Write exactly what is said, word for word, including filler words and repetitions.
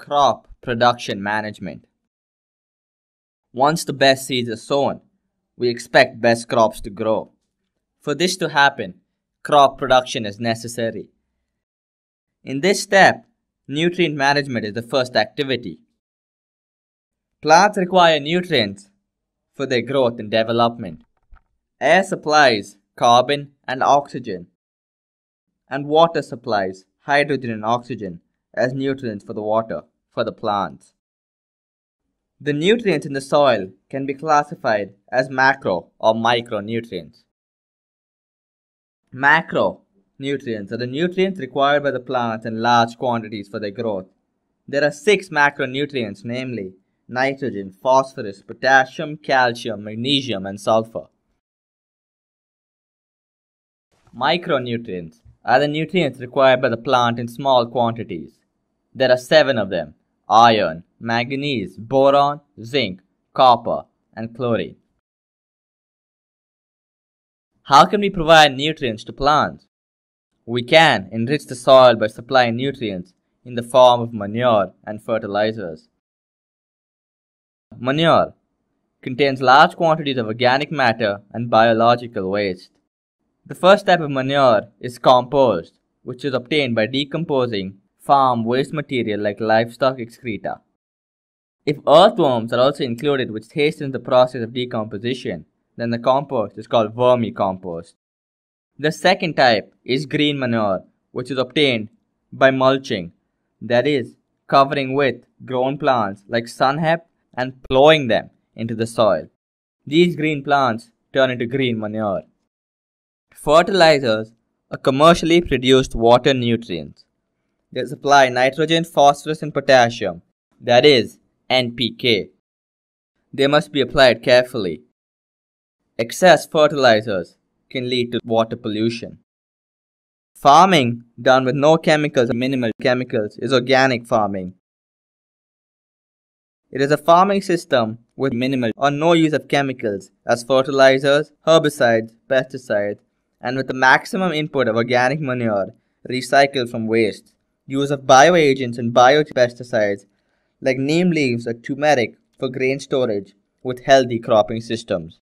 Crop production management. Once the best seeds are sown, we expect best crops to grow. For this to happen, crop production is necessary. In this step, nutrient management is the first activity. Plants require nutrients for their growth and development. Air supplies carbon and oxygen, and water supplies hydrogen and oxygen as nutrients for the water for the plants. The nutrients in the soil can be classified as macro or micronutrients. Macro nutrients are the nutrients required by the plants in large quantities for their growth. There are six macronutrients, namely nitrogen, phosphorus, potassium, calcium, magnesium, and sulfur. Micronutrients are the nutrients required by the plant in small quantities. There are seven of them: iron, manganese, boron, zinc, copper, and chlorine. How can we provide nutrients to plants? We can enrich the soil by supplying nutrients in the form of manure and fertilizers. Manure contains large quantities of organic matter and biological waste. The first type of manure is compost, which is obtained by decomposing farm waste material like livestock excreta. If earthworms are also included, which hastens the process of decomposition, then the compost is called vermicompost. The second type is green manure, which is obtained by mulching, that is, covering with grown plants like sunhep and plowing them into the soil. These green plants turn into green manure. Fertilizers are commercially produced water nutrients. They supply nitrogen, phosphorus, and potassium, that is, N P K. They must be applied carefully. Excess fertilizers can lead to water pollution. Farming done with no chemicals or minimal chemicals is organic farming. It is a farming system with minimal or no use of chemicals as fertilizers, herbicides, pesticides, and with the maximum input of organic manure recycled from waste, use of bioagents and biopesticides like neem leaves or turmeric for grain storage with healthy cropping systems.